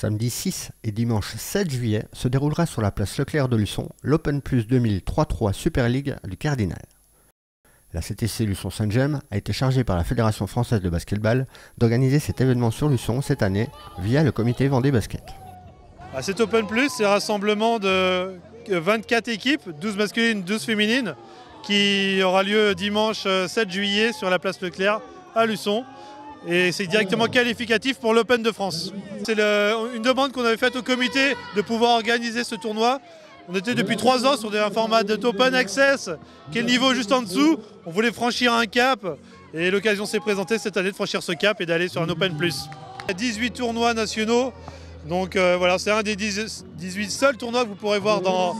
Samedi 6 et dimanche 7 juillet se déroulera sur la place Leclerc de Luçon l'Open Plus 2000-3-3 Super League du Cardinal. La CTC Luçon Saint-Gemme a été chargée par la Fédération Française de Basketball d'organiser cet événement sur Luçon cette année via le comité Vendée Basket. Cet Open Plus, c'est un rassemblement de 24 équipes, 12 masculines, 12 féminines, qui aura lieu dimanche 7 juillet sur la place Leclerc à Luçon. Et c'est directement qualificatif pour l'Open de France. C'est une demande qu'on avait faite au comité de pouvoir organiser ce tournoi. On était depuis 3 ans sur un format d'Open Access, qui est le niveau juste en dessous. On voulait franchir un cap et l'occasion s'est présentée cette année de franchir ce cap et d'aller sur un Open Plus. Il y a 18 tournois nationaux, donc voilà, c'est un des 18 seuls tournois que vous pourrez voir dans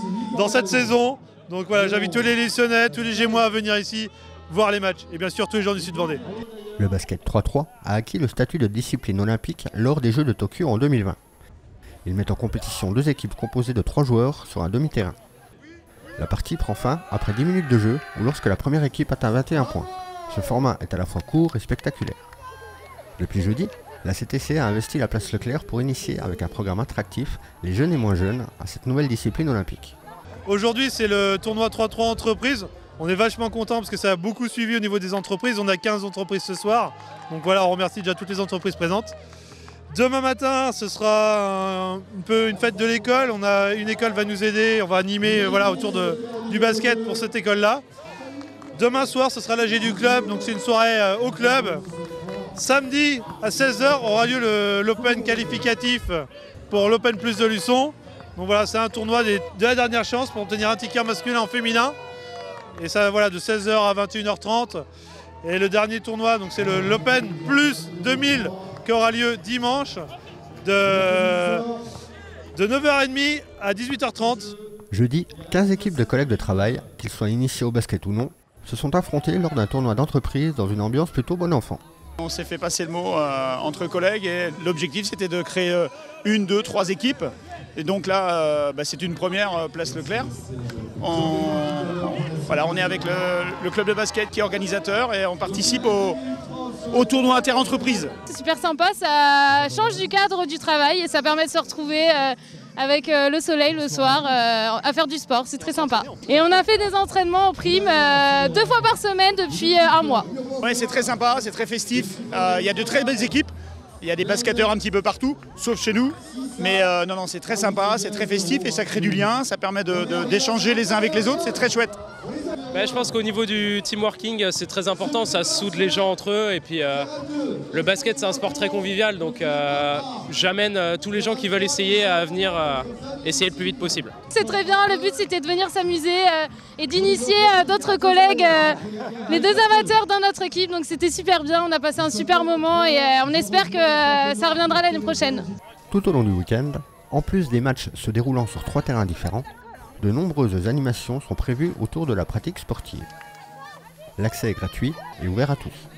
cette saison. Donc voilà, j'invite tous les Luçonnais, tous les Gémois à venir ici voir les matchs et bien sûr tous les gens du Sud Vendée. Le basket 3-3 a acquis le statut de discipline olympique lors des Jeux de Tokyo en 2020. Ils mettent en compétition 2 équipes composées de 3 joueurs sur un demi-terrain. La partie prend fin après 10 minutes de jeu ou lorsque la première équipe atteint 21 points. Ce format est à la fois court et spectaculaire. Depuis jeudi, la CTC a investi la place Leclerc pour initier avec un programme attractif les jeunes et moins jeunes à cette nouvelle discipline olympique. Aujourd'hui, c'est le tournoi 3-3 entreprises. On est vachement content parce que ça a beaucoup suivi au niveau des entreprises. On a 15 entreprises ce soir. Donc voilà, on remercie déjà toutes les entreprises présentes. Demain matin, ce sera un peu une fête de l'école. Une école va nous aider. On va animer voilà, autour du basket pour cette école-là. Demain soir, ce sera l'AG du club. Donc c'est une soirée au club. Samedi à 16 h aura lieu l'Open qualificatif pour l'Open Plus de Luçon. Donc voilà, c'est un tournoi de la dernière chance pour obtenir un ticket masculin en féminin. Et ça, voilà, de 16 h à 21 h 30. Et le dernier tournoi, donc c'est l'Open Plus 2000 qui aura lieu dimanche de 9 h 30 à 18 h 30. Jeudi, 15 équipes de collègues de travail, qu'ils soient initiés au basket ou non, se sont affrontées lors d'un tournoi d'entreprise dans une ambiance plutôt bon enfant. On s'est fait passer le mot entre collègues et l'objectif c'était de créer 1, 2, 3 équipes. Et donc là, c'est une première place Leclerc. Voilà, on est avec le club de basket qui est organisateur et on participe au tournoi inter-entreprise. C'est super sympa, ça change du cadre du travail et ça permet de se retrouver avec le soleil le soir à faire du sport, c'est très sympa. Et on a fait des entraînements en prime 2 fois par semaine depuis 1 mois. Ouais, c'est très sympa, c'est très festif, il y a de très belles équipes. Il y a des basketteurs un petit peu partout, sauf chez nous. Mais non, c'est très sympa, c'est très festif et ça crée du lien, ça permet d'échanger les uns avec les autres, c'est très chouette. Bah, je pense qu'au niveau du teamworking, c'est très important, ça soude les gens entre eux. Et puis le basket, c'est un sport très convivial, donc j'amène tous les gens qui veulent essayer à venir essayer le plus vite possible. C'est très bien, le but c'était de venir s'amuser et d'initier d'autres collègues, les 2 amateurs dans notre équipe. Donc c'était super bien, on a passé un super moment et on espère que ça reviendra l'année prochaine. Tout au long du week-end, en plus des matchs se déroulant sur 3 terrains différents, de nombreuses animations sont prévues autour de la pratique sportive. L'accès est gratuit et ouvert à tous.